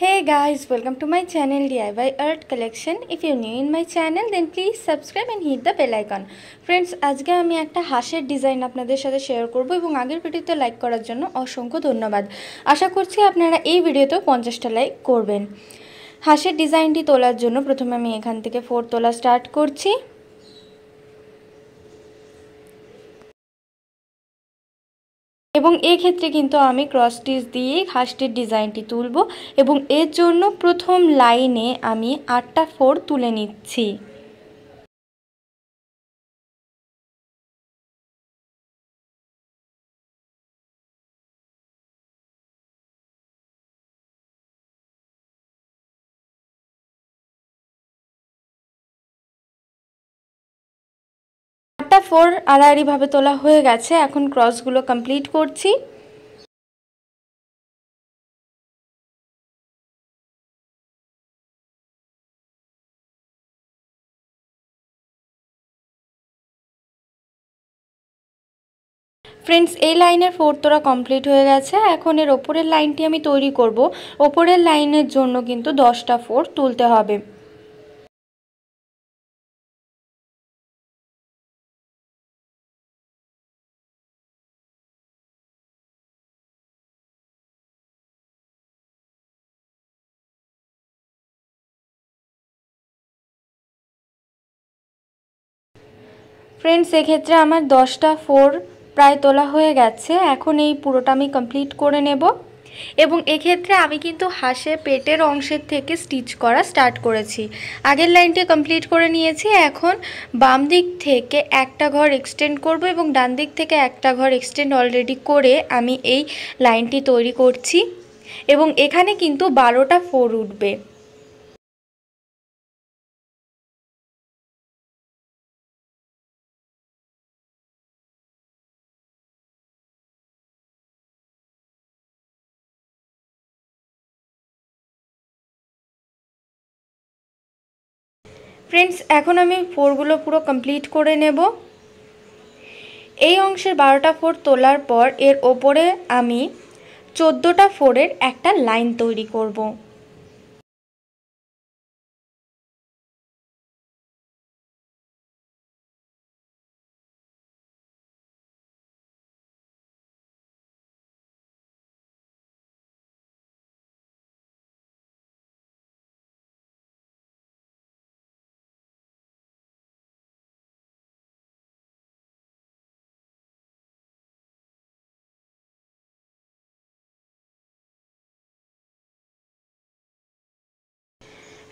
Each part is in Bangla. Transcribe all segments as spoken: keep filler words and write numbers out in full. Hey guys, welcome to my channel D I Y Art Collection. If you're new in my channel, then please subscribe and hit the bell icon. Friends, आज के हमें एक टा हाशेर डिजाइन अपना देश आदर शेयर कर बो एवं आगे वीडियो तो लाइक करा जन्नो और शंको धन्यवाद। आशा करती हूँ आपने ना ये वीडियो तो पचास टा लाइक कर बेन। हाशेर डिजाइन टी तोलार जन्नो प्रथम हमें एखान थेके फोर तोला स्टार्ट करछी। एवं एक क्षेत्र किन्तु आमी क्रॉस स्टिच दिए हाशटिर डिजाइनटी तुलबो एवं एर जोन्नो प्रथम लाइने आमी आठटा फोर तुले निच्छी। फोर आड़ाआड़ी भावे तोला हो गेछे। एखन क्रॉसगुलो कमप्लीट करछी। फ्रेंड्स, ए लाइनेर फोर तोला कमप्लीट हो गेछे। एखन एर ओपरेर लाइनटी आमी तैरी करब। ओपरेर लाइनेर जोन्नो किन्तु दसटा फोर तुलते होबे। फ्रेंड्स, एक क्षेत्र में दसटा फोर प्राय तोला हो गए। एखन ये पुरोटा आमी कमप्लीट कर नेब। एवं एक क्षेत्र आमी किन्तु हाशे पेटेर अंशेर थेके स्टिच करा स्टार्ट करेछि। आगेर लाइनटी कमप्लीट करे निएछि। एखन बाम दिक थेके एकटा घर एक्सटेंड करब एवं डान दिक थेके एकटा घर एक्सटेंड अलरेडी करे आमी एई लाइनटी तैरी करछि एवं एखाने किन्तु बारोटा फोर उठबे। फ्रेंड्स, एखन आमी फोरगुलो पुरो कमप्लीट करे नेब। एई अंशेर बारोटा फोर तोलार पर एर ओपरे आमी चौदोटा फोरेर एकटा लाइन तैरी करब।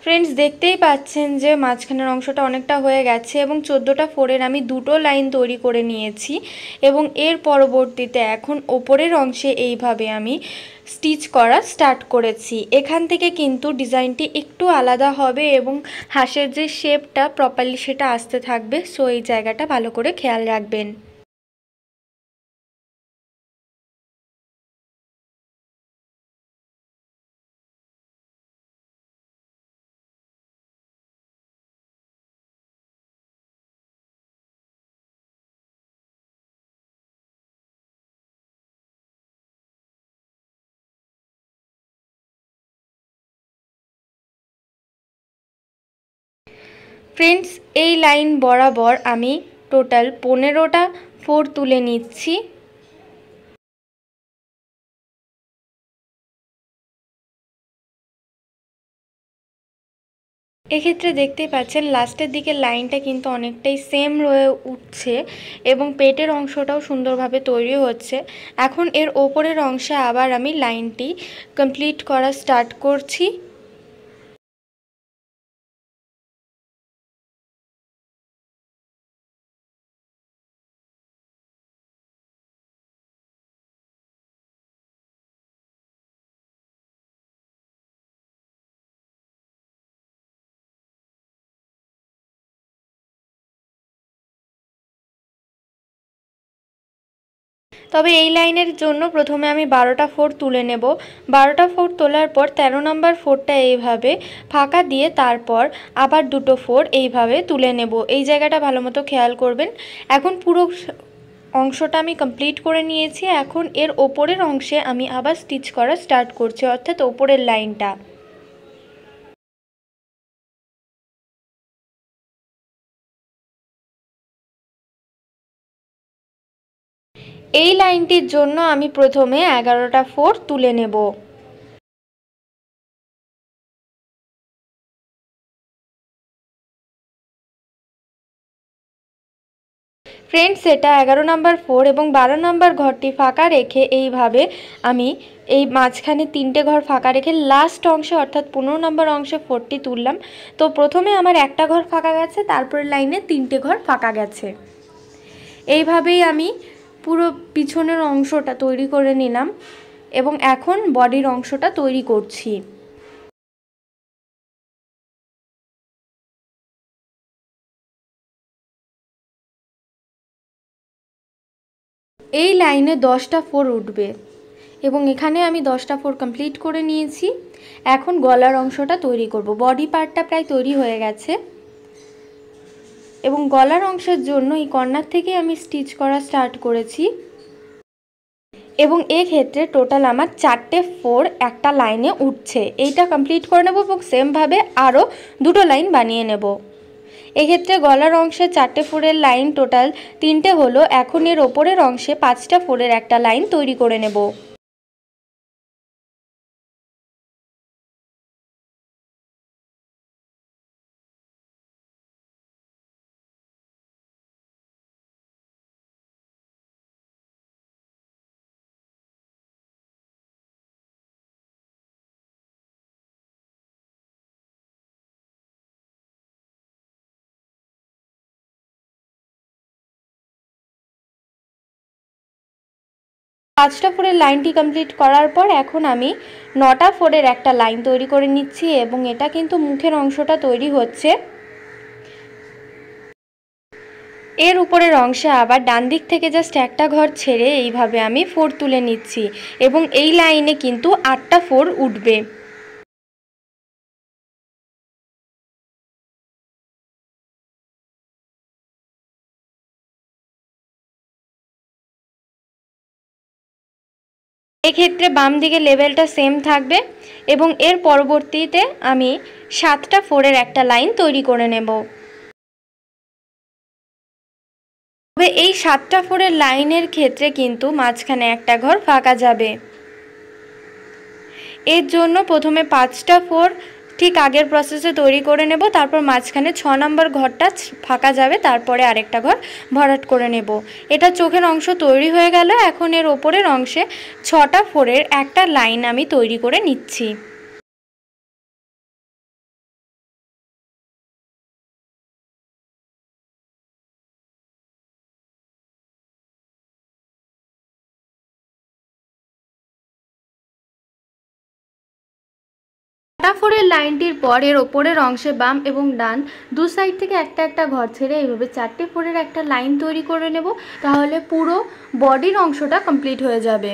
फ्रेंड्स, देखते ही पाच्छेन जे माझखानेर अंशटा अनेकटा होये गेछे एबं चौदोटा फोरेर आमी दुटो लाइन तैरी करे निएछि एबं एर परबर्तीते एखन ओपरेर अंशे एइभावे आमी स्टिच करा स्टार्ट करेछि। एखान थेके किन्तु डिजाइनटी एकटू आलादा होबे एबं हाशेर जे शेपटा प्रपारलि सेटा आसते थाकबे। सो एइ जायगाटा भालो करे खेयाल राखबेन। फ्रेंड्स, ये लाइन बराबर आमी टोटाल पंद्रहटा फोर तुले निच्छी। एक क्षेत्र देखते पाच्छेन लास्टेर दिके लाइनटा किन्तु अनेकटाई सेम रये उठछे एबं पेटेर अंशटाओ सुंदरभावे तैरी होच्छे। एखन एर ओपरेर अंशे आबार आमी लाइनटी कमप्लीट करा स्टार्ट करछि। তবে এই লাইনের জন্য প্রথমে আমি বারোটা ফোর তুলে নেব। বারোটা ফোর তোলার পর তেরো নম্বর ফোরটা এইভাবে ফাঁকা দিয়ে তারপর আবার দুটো ফোর এইভাবে তুলে নেব। এই জায়গাটা ভালোমতো খেয়াল করবেন। এখন পুরো অংশটা আমি কমপ্লিট করে নিয়েছি। এখন এর ওপরের অংশে আমি আবার স্টিচ করা স্টার্ট করছি, অর্থাৎ ওপরের লাইনটা। এই লাইনটির জন্য আমি প্রথমে এগারোটা ফোর তুলে নেব। ফ্রেন্ডস, এটা এগারো নম্বর ফোর এবং বারো নম্বর ঘরটি ফাঁকা রেখে এইভাবে আমি এই মাঝখানে তিনটে ঘর ফাঁকা রেখে লাস্ট অংশে অর্থাৎ পনেরো নম্বর অংশে ফোরটি তুললাম। তো প্রথমে আমার একটা ঘর ফাঁকা গেছে, তারপরে লাইনে তিনটে ঘর ফাঁকা গেছে। এইভাবেই আমি পুরো পিছনের অংশটা তৈরি করে নিলাম এবং এখন বডির অংশটা তৈরি করছি। এই লাইনে দশটা ফোর উঠবে এবং এখানে আমি দশটা ফোর কমপ্লিট করে নিয়েছি। এখন গলার অংশটা তৈরি করব। বডি পার্টটা প্রায় তৈরি হয়ে গেছে এবং গলার অংশের জন্য এই কর্নার থেকে আমি স্টিচ করা স্টার্ট করেছি এবং এক্ষেত্রে টোটাল আমার চারটে ফোর একটা লাইনে উঠছে। এইটা কমপ্লিট করে নেব এবং সেমভাবে আরও দুটো লাইন বানিয়ে নেব। এক্ষেত্রে গলার অংশে চারটে ফোরের লাইন টোটাল তিনটে হলো। এখন এর ওপরের অংশে পাঁচটা ফোরের একটা লাইন তৈরি করে নেব। পাঁচটা ফোরের লাইনটি কমপ্লিট করার পর এখন আমি নটা ফোরের একটা লাইন তৈরি করে নিচ্ছি এবং এটা কিন্তু মুখের অংশটা তৈরি হচ্ছে। এর উপরের অংশে আবার ডান দিক থেকে জাস্ট একটা ঘর ছেড়ে এইভাবে আমি ফোর তুলে নিচ্ছি এবং এই লাইনে কিন্তু আটটা ফোর উঠবে। এক্ষেত্রে বাম দিকে লেভেলটা সেম থাকবে এবং এর পরবর্তীতে আমি সাতটা ফোরের একটা লাইন তৈরি করে নেব। তবে এই সাতটা ফোরের লাইনের ক্ষেত্রে কিন্তু মাঝখানে একটা ঘর ফাঁকা যাবে। এর জন্য প্রথমে পাঁচটা ফোর ঠিক আগের প্রসেসে তৈরি করে নেব, তারপর মাঝখানে ছ নম্বর ঘরটা ফাঁকা যাবে, তারপরে আরেকটা ঘর ভরাট করে নেব। এটা চোখের অংশ তৈরি হয়ে গেল। এখন এর ওপরের অংশে ছটা ফোরের একটা লাইন আমি তৈরি করে নিচ্ছি। ফোরের লাইনটির পর এর ওপরের অংশে বাম এবং ডান দু সাইড থেকে একটা একটা ঘর ছেড়ে এইভাবে চারটে ফোরের একটা লাইন তৈরি করে নেব, তাহলে পুরো বডির অংশটা কমপ্লিট হয়ে যাবে।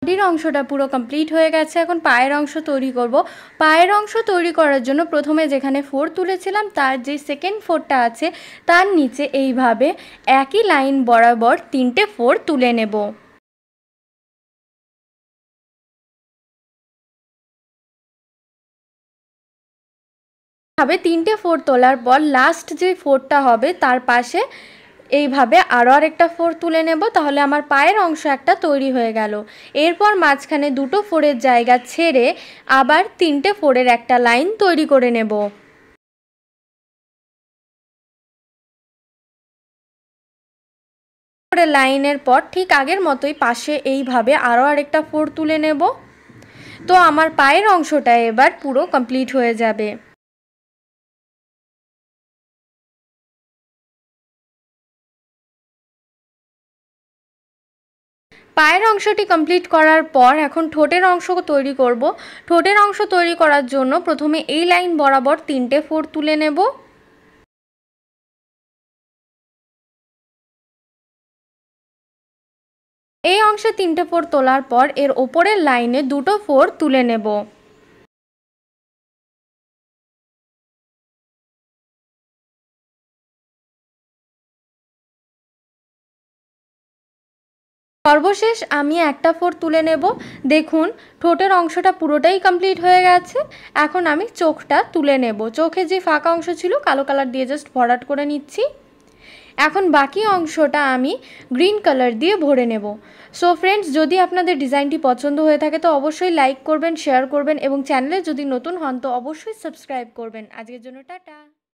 বডির অংশটা পুরো কমপ্লিট হয়ে গেছে। এখন পায়ের অংশ তৈরি করব। পায়ের অংশ তৈরি করার জন্য প্রথমে যেখানে ফোর তুলেছিলাম তার যে সেকেন্ড ফোরটা আছে তার নিচে এইভাবে একই লাইন বরাবর তিনটে ফোর তুলে নেব। ভাবে তিনটে ফোর তোলার পর লাস্ট যে ফোরটা হবে তার পাশে এইভাবে আরও আরেকটা ফোর তুলে নেব, তাহলে আমার পায়ের অংশ একটা তৈরি হয়ে গেল। এরপর মাঝখানে দুটো ফোরের জায়গা ছেড়ে আবার তিনটে ফোরের একটা লাইন তৈরি করে নেব। ফোরের লাইনের পর ঠিক আগের মতোই পাশে এইভাবে আরও আরেকটা ফোর তুলে নেব। তো আমার পায়ের অংশটা এবার পুরো কমপ্লিট হয়ে যাবে। পায়ের অংশটি কমপ্লিট করার পর এখন ঠোঁটের অংশ তৈরি করব। ঠোঁটের অংশ তৈরি করার জন্য প্রথমে এই লাইন বরাবর তিনটে ফোর তুলে নেব। এই অংশে তিনটে ফোর তোলার পর এর ওপরের লাইনে দুটো ফোর তুলে নেব। सर्वशेष आमी एकटा फोड़ तुले नेब। देखुन ठोटेर अंशटा पुरोटाई कमप्लीट हये गेछे। एखोन आमी चोखटा तुले नेब। चोखे जे फाँका अंश छिलो कालो कलर दिये जस्ट भराट करे निच्छि। एखोन बाकी अंशटा आमी ग्रीन कलर दिये भरे नेब। सो फ्रेंड्स, जोदि आपनादेर डिजाइनटी पछन्द हये थाके तो अवश्यई लाइक करबेन, शेयर करबेन एबं चैनेले जोदि नतुन हन तो अवश्यई सबस्क्राइब करबेन। आजकेर जोन्नो टाटा।